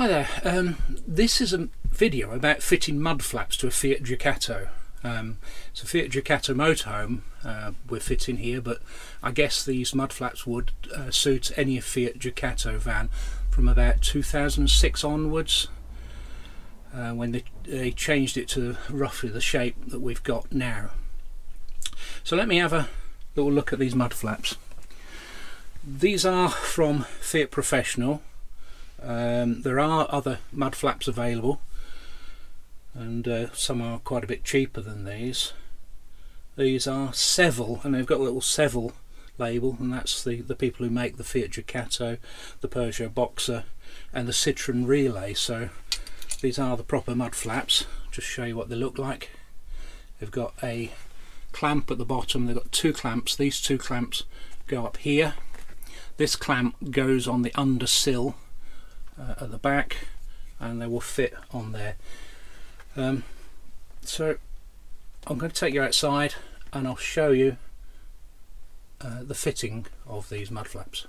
Hi there, this is a video about fitting mud flaps to a Fiat Ducato. It's a Fiat Ducato motorhome we're fitting here, but I guess these mud flaps would suit any Fiat Ducato van from about 2006 onwards, when they changed it to roughly the shape that we've got now. So let me have a little look at these mud flaps. These are from Fiat Professional. There are other mud flaps available, and some are quite a bit cheaper than these. These are Sevel, and they've got a little Sevel label, and that's the people who make the Fiat Ducato, the Peugeot Boxer and the Citroen Relay. So these are the proper mud flaps. Just show you what they look like. They've got a clamp at the bottom. They've got two clamps. These two clamps go up here. This clamp goes on the under sill at the back, and they will fit on there. So I'm going to take you outside and I'll show you the fitting of these mud flaps.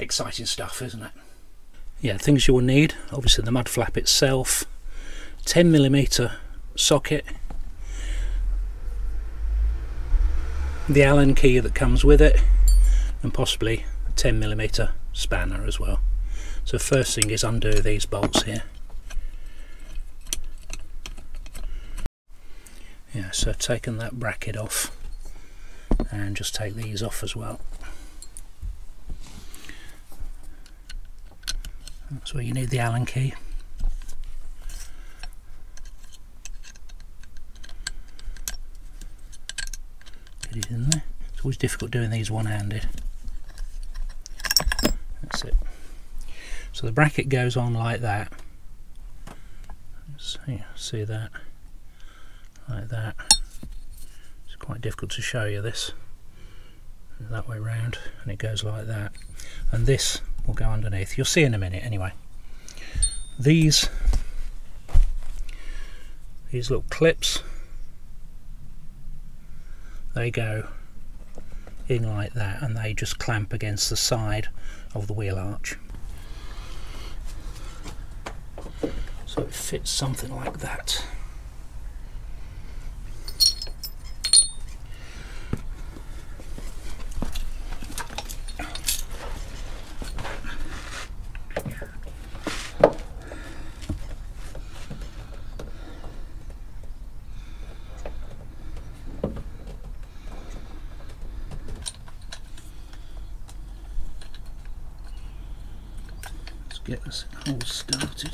Exciting stuff, isn't it? Yeah, things you will need, obviously the mud flap itself, 10mm socket, the Allen key that comes with it, and possibly a 10mm spanner as well. So first thing is undo these bolts here. Yeah, so taking that bracket off, and just take these off as well. That's where you need the Allen key. Get it in there. It's always difficult doing these one-handed. That's it. So the bracket goes on like that. See that? Like that. It's quite difficult to show you this. That way round, and it goes like that. And this will go underneath. You'll see in a minute anyway. These little clips, they go in like that, and they just clamp against the side of the wheel arch. So it fits something like that. Let's get this hole started.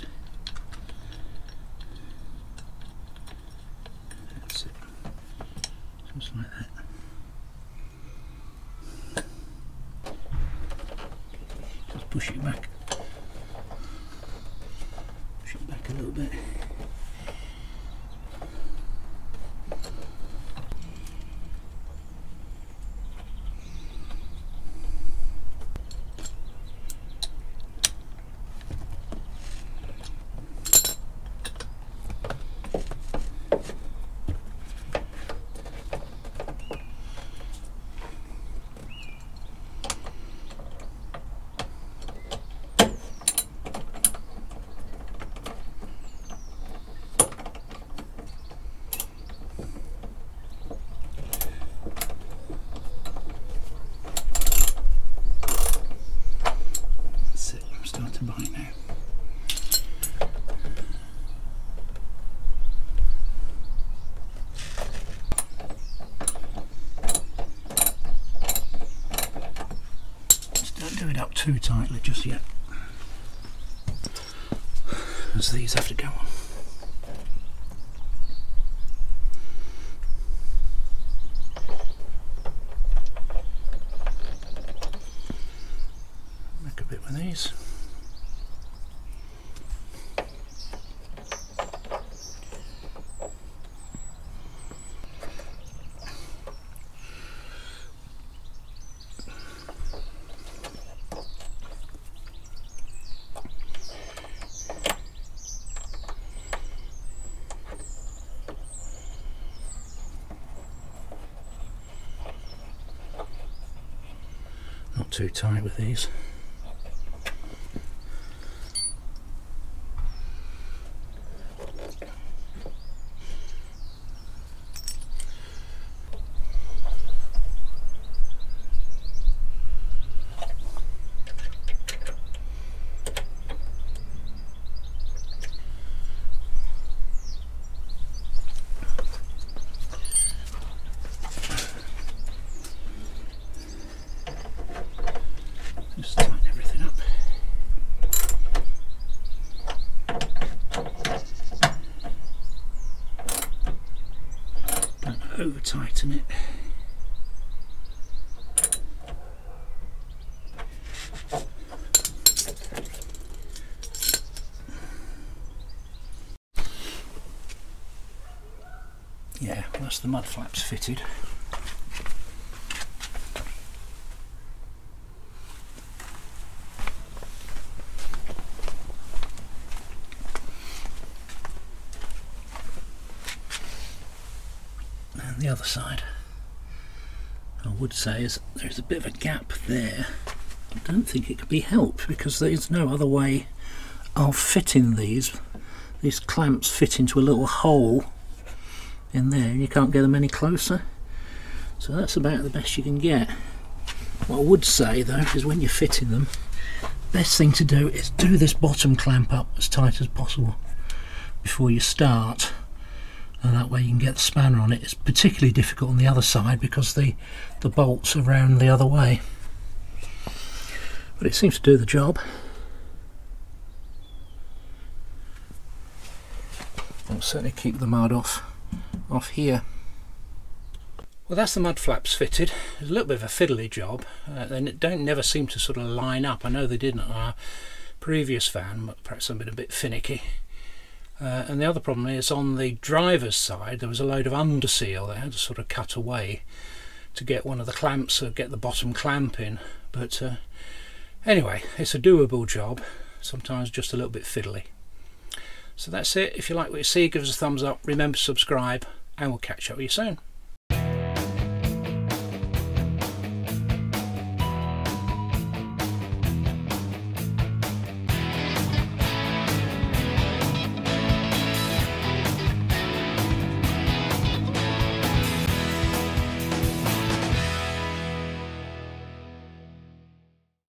Like that. Just push it back a little bit. Do it up too tightly just yet, as these have to go on. Back a bit with these. Not too tight with these. over tighten it. Yeah, that's the mud flaps fitted. And the other side, I would say, is there's a bit of a gap there. I don't think it could be helped because there's no other way of fitting these. These clamps fit into a little hole in there and you can't get them any closer, so that's about the best you can get. What I would say though is when you're fitting them, best thing to do is do this bottom clamp up as tight as possible before you start, and that way you can get the spanner on it. It's particularly difficult on the other side because the bolts are round the other way, but it seems to do the job. I'll certainly keep the mud off here. Well, that's the mud flaps fitted. It's a little bit of a fiddly job. They don't never seem to sort of line up. I know they didn't on our previous van, but perhaps I've been a bit finicky. And the other problem is on the driver's side there was a load of underseal. They had to sort of cut away to get one of the clamps or get the bottom clamp in, but anyway, it's a doable job, sometimes just a little bit fiddly. So that's it. If you like what you see, give us a thumbs up, remember to subscribe, and we'll catch up with you soon.